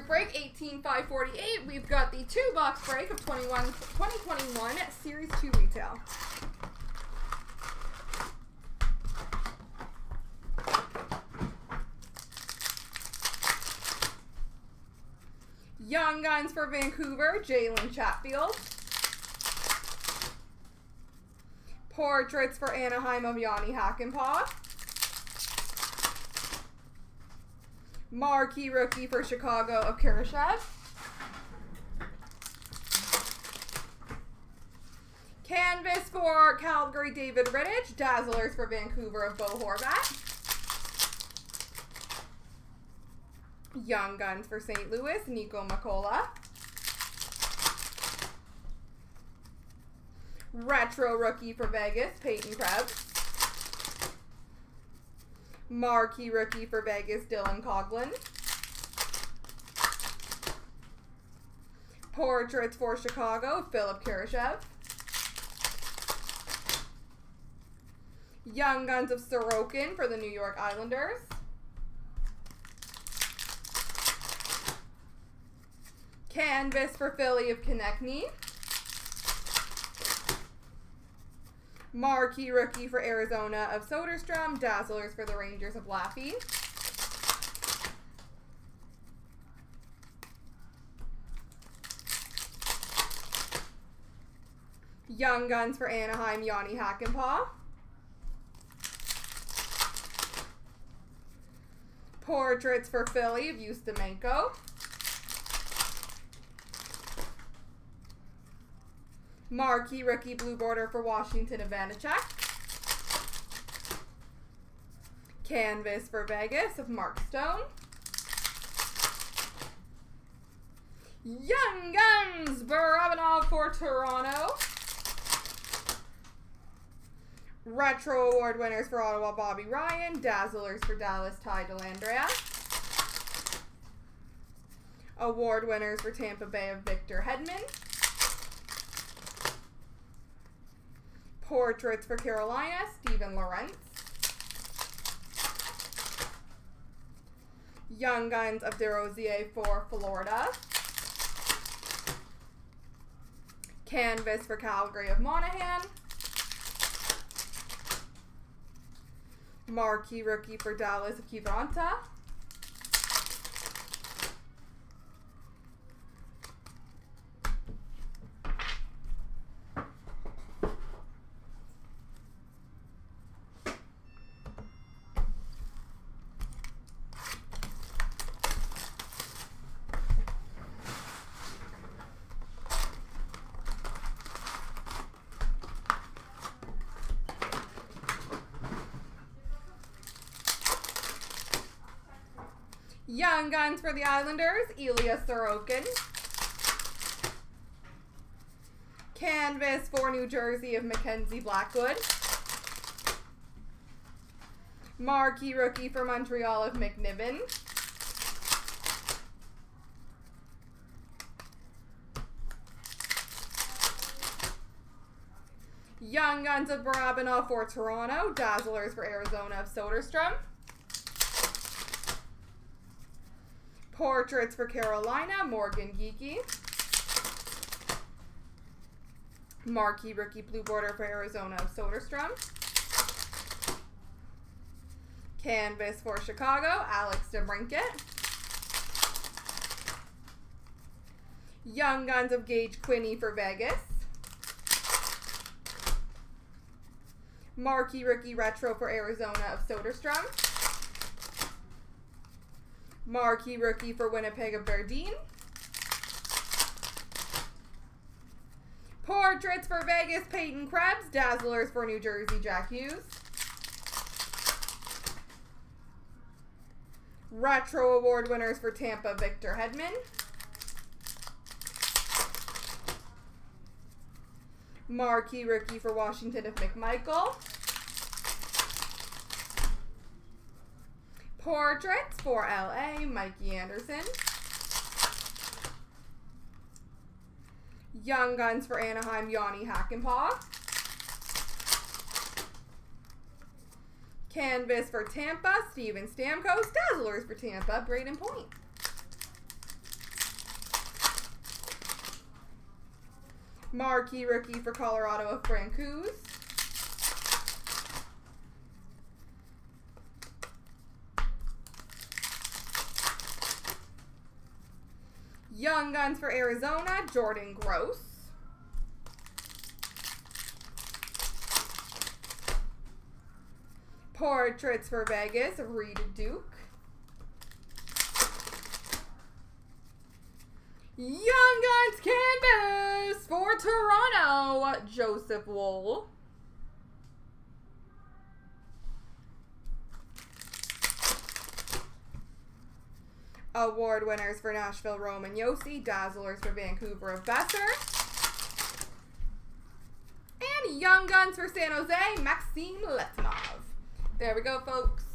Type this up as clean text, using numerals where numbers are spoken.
group break, 18,548. We've got the two-box break of 2021 Series 2 Retail. Young Guns for Vancouver, Jalen Chatfield. Portraits for Anaheim of Yanni Hackenpaw. Marquee rookie for Chicago of Kurashev. Canvas for Calgary, David Rittich. Dazzlers for Vancouver of Bo Horvat. Young Guns for St. Louis, Nico McCullough. Retro rookie for Vegas, Peyton Krebs. Marquee rookie for Vegas, Dylan Coghlan. Portraits for Chicago, Philipp Kurashev. Young Guns of Sorokin for the New York Islanders. Canvas for Philly of Konechny. Marquee rookie for Arizona of Soderstrom. Dazzlers for the Rangers of Laffy. Young Guns for Anaheim, Yanni Hackenpaw. Portraits for Philly of Yustamenko. Marquee rookie blue border for Washington of Vanecek. Canvas for Vegas of Mark Stone. Young Guns, Barabanov for Toronto. Retro award winners for Ottawa, Bobby Ryan. Dazzlers for Dallas, Ty DeLandrea. Award winners for Tampa Bay of Victor Hedman. Portraits for Carolina, Steven Lorenz. Young Guns of DeRozier for Florida. Canvas for Calgary of Monaghan. Marquee rookie for Dallas of Kivranta. Young Guns for the Islanders, Elias Sorokin. Canvas for New Jersey of Mackenzie Blackwood. Marquee rookie for Montreal of McNiven. Young Guns of Barabanov for Toronto. Dazzlers for Arizona of Soderstrom. Portraits for Carolina, Morgan Geeky. Marquee rookie blue border for Arizona of Soderstrom. Canvas for Chicago, Alex DeBrinket. Young Guns of Gage Quinney for Vegas. Marquee rookie retro for Arizona of Soderstrom. Marquee rookie for Winnipeg of Verdeen. Portraits for Vegas, Peyton Krebs. Dazzlers for New Jersey, Jack Hughes. Retro award winners for Tampa, Victor Hedman. Marquee rookie for Washington of McMichael. Portraits for LA, Mikey Anderson. Young Guns for Anaheim, Yanni Hackenpaw. Canvas for Tampa, Steven Stamkos. Dazzlers for Tampa, Braden Point. Marquee rookie for Colorado of Francouz. Young Guns for Arizona, Jordan Gross. Portraits for Vegas, Reed Duke. Young Guns Canvas for Toronto, Joseph Wohl. Award winners for Nashville, Roman Yossi. Dazzlers for Vancouver of Besser. And Young Guns for San Jose, Maxime Letunov. There we go, folks.